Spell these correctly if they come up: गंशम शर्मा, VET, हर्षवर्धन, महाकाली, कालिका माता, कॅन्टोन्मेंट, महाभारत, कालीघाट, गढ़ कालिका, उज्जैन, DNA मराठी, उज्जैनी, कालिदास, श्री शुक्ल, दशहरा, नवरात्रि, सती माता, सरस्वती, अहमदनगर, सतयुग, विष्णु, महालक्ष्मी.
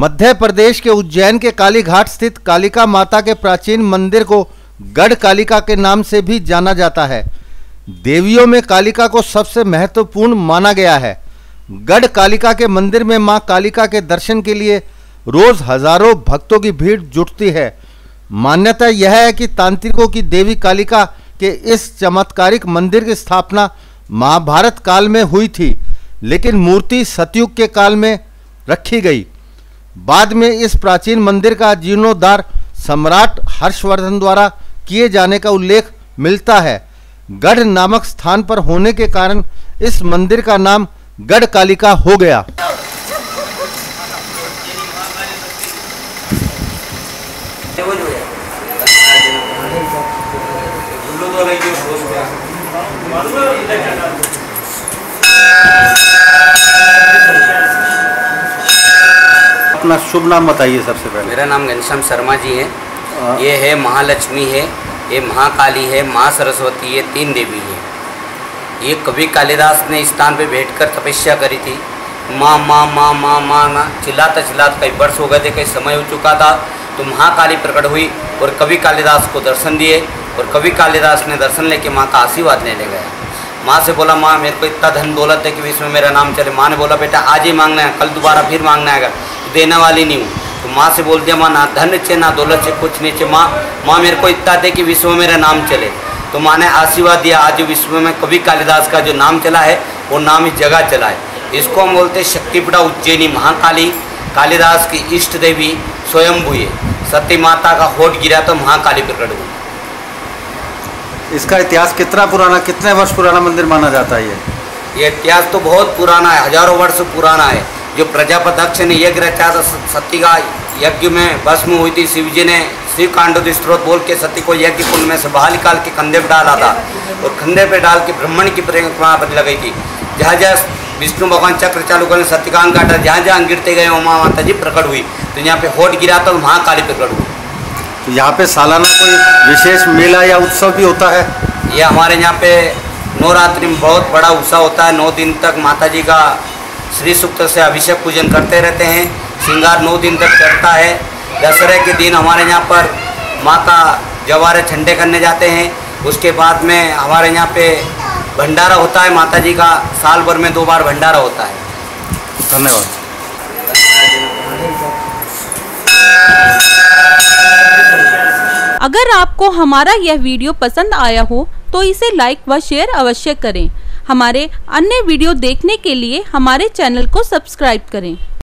मध्य प्रदेश के उज्जैन के कालीघाट स्थित कालिका माता के प्राचीन मंदिर को गढ़ कालिका के नाम से भी जाना जाता है। देवियों में कालिका को सबसे महत्वपूर्ण माना गया है। गढ़ कालिका के मंदिर में मां कालिका के दर्शन के लिए रोज हजारों भक्तों की भीड़ जुटती है। मान्यता यह है कि तांत्रिकों की देवी कालिका के इस चमत्कारिक मंदिर की स्थापना महाभारत काल में हुई थी, लेकिन मूर्ति सतयुग के काल में रखी गई। बाद में इस प्राचीन मंदिर का जीर्णोद्धार सम्राट हर्षवर्धन द्वारा किए जाने का उल्लेख मिलता है। गढ़ नामक स्थान पर होने के कारण इस मंदिर का नाम गढ़ कालिका हो गया। अपना शुभ नाम बताइए सबसे पहले। मेरा नाम गंशम शर्मा जी है। ये है महालक्ष्मी है, ये महाकाली है, माँ सरस्वती है, तीन देवी है। ये कवि कालिदास ने इस स्थान पे बैठकर तपस्या करी थी। माँ माँ माँ माँ माँ माँ चिल्लाता चिल्लाता कई वर्ष हो गए थे, कई समय हो चुका था, तो महाकाली प्रकट हुई और कवि कालिदास को दर्शन दिए और कवि कालिदास ने दर्शन लेके माँ का आशीर्वाद लेने गया। माँ से बोला, माँ मेरे को इतना धन दौलत है कि इसमें मेरा नाम चले। माँ ने बोला, बेटा आज ही मांगना है, कल दोबारा फिर मांगना है, देने वाली नहीं हूँ। तो माँ से बोल दिया, माँ ना धन चे ना दौलत से कुछ नीचे, माँ माँ मेरे को इतना दे कि विश्व में मेरा नाम चले। तो माँ ने आशीर्वाद दिया, आज विश्व में कवि कालिदास का जो नाम चला है वो नाम इस जगह चला है। इसको हम बोलते हैं शक्तिपीठ उज्जैनी। महाकाली कालिदास की इष्ट देवी स्वयंभु है। सती माता का होठ गिरा तो महाकाली प्रकट हुई। इसका इतिहास कितना पुराना, कितने वर्ष पुराना मंदिर माना जाता है? ये इतिहास तो बहुत पुराना है, हजारों वर्ष पुराना है। जो प्रजापति ने यज्ञ रचा था, सती का यज्ञ में भस्म हुई थी। शिव जी ने शिव कांडोद स्त्रोत बोल के सती को यज्ञ कुंड में से बाहर निकाल के कंधे पर डाला था और कंधे पे डाल के ब्राह्मण की परिक्रमा पर लगाई थी। जहाँ जहाँ विष्णु भगवान चक्र चालू करने सती का अंग काटा, जहाँ जहाँ गिरते गए वहाँ माता जी प्रकट हुई। तो यहाँ पे होठ गिरा तो महाकाली प्रकट हुई। तो यहाँ पे सालाना कोई विशेष मेला या उत्सव भी होता है? ये हमारे यहाँ पे नवरात्रि में बहुत बड़ा उत्सव होता है। 9 दिन तक माता जी का श्री शुक्ल से अभिषेक पूजन करते रहते हैं। श्रृंगार 9 दिन तक चढ़ता है। दशहरे के दिन हमारे यहाँ पर माँ का जवारे ठंडे करने जाते हैं। उसके बाद में हमारे यहाँ पे भंडारा होता है। माता जी का साल भर में 2 बार भंडारा होता है। धन्यवाद। अगर आपको हमारा यह वीडियो पसंद आया हो तो इसे लाइक व शेयर अवश्य करें। हमारे अन्य वीडियो देखने के लिए हमारे चैनल को सब्सक्राइब करें।